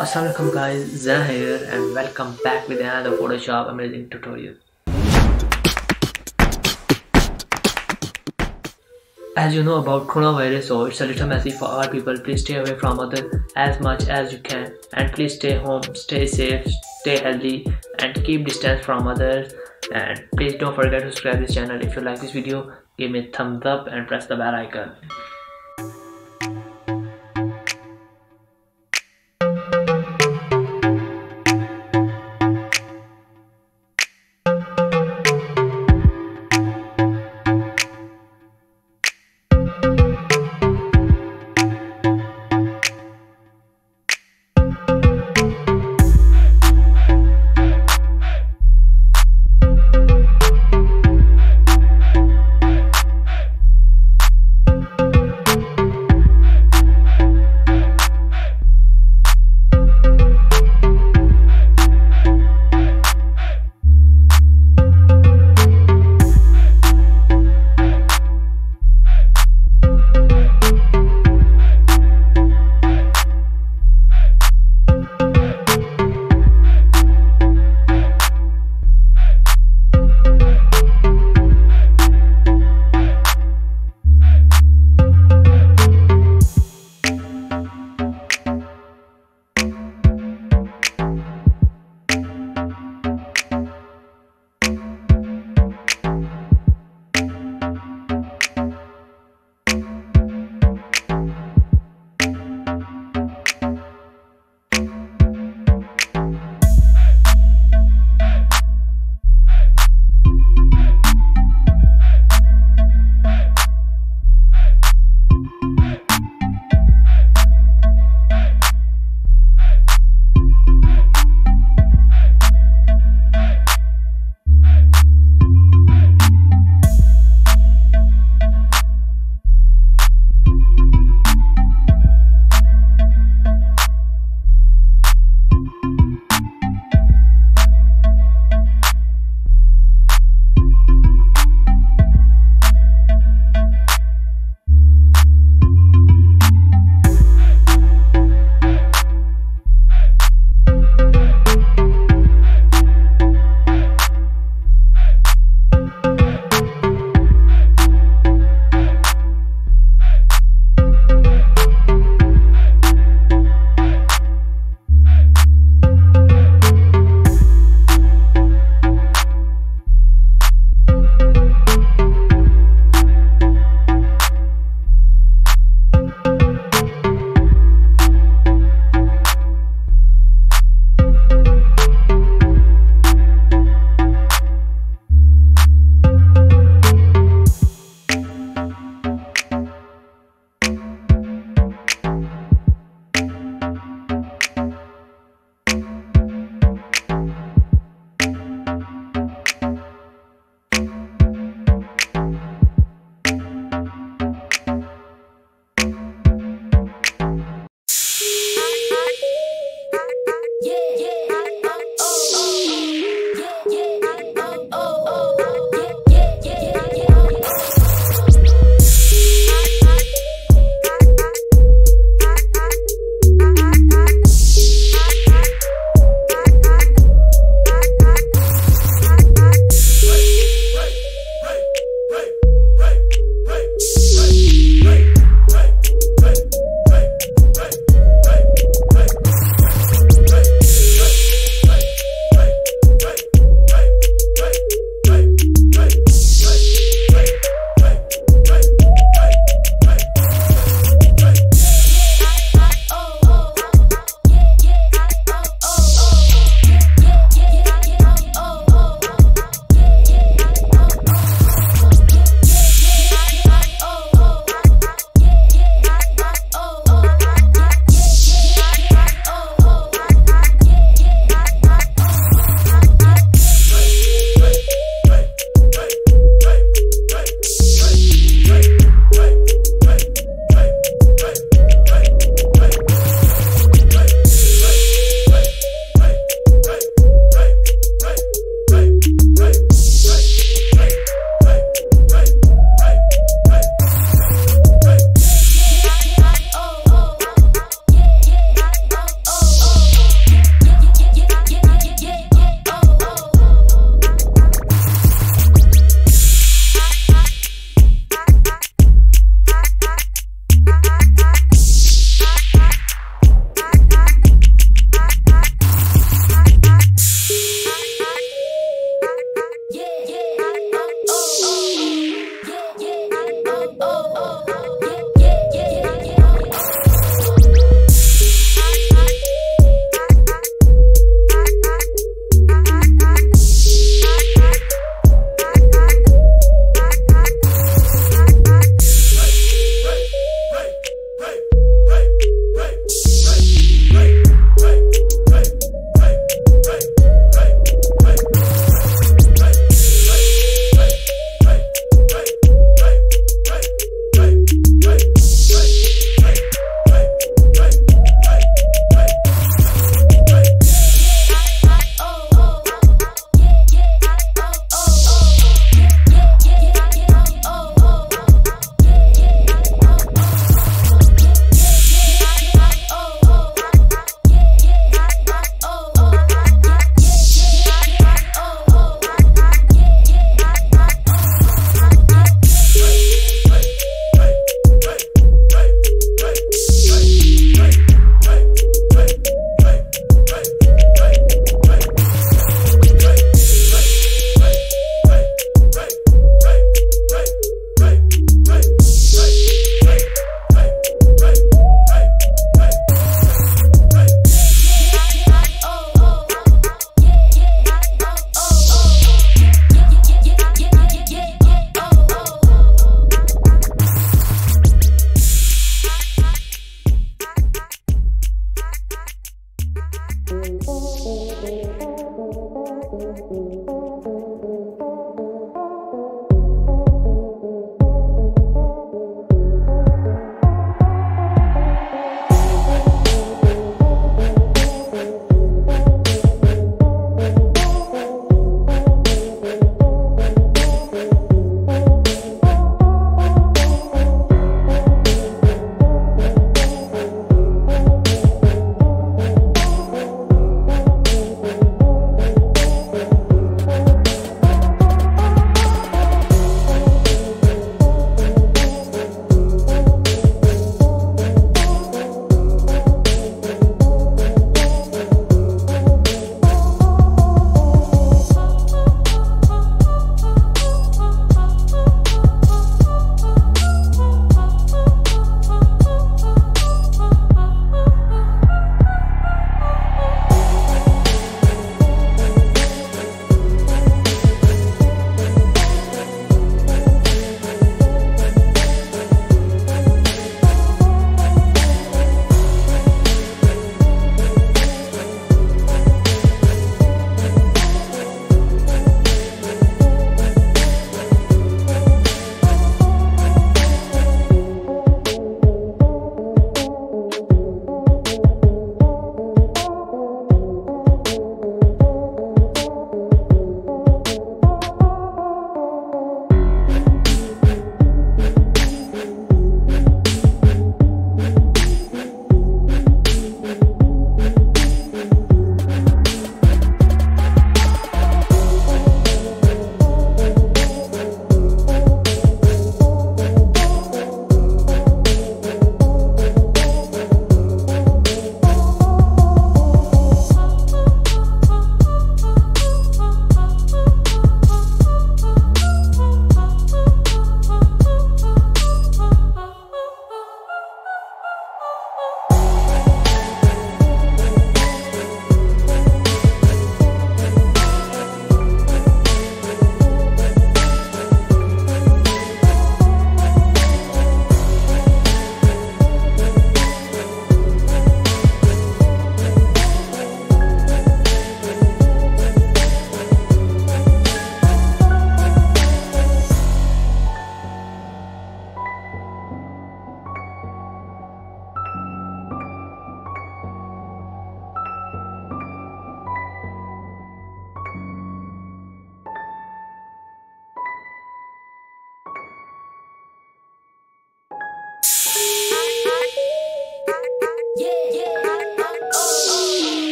Assalamualaikum guys, Zahir and welcome back with another Photoshop amazing tutorial. As you know about coronavirus, so it's a little messy for all people. Please stay away from others as much as you can, and please stay home, stay safe, stay healthy and keep distance from others. And please don't forget to subscribe this channel. If you like this video, give me a thumbs up and press the bell icon.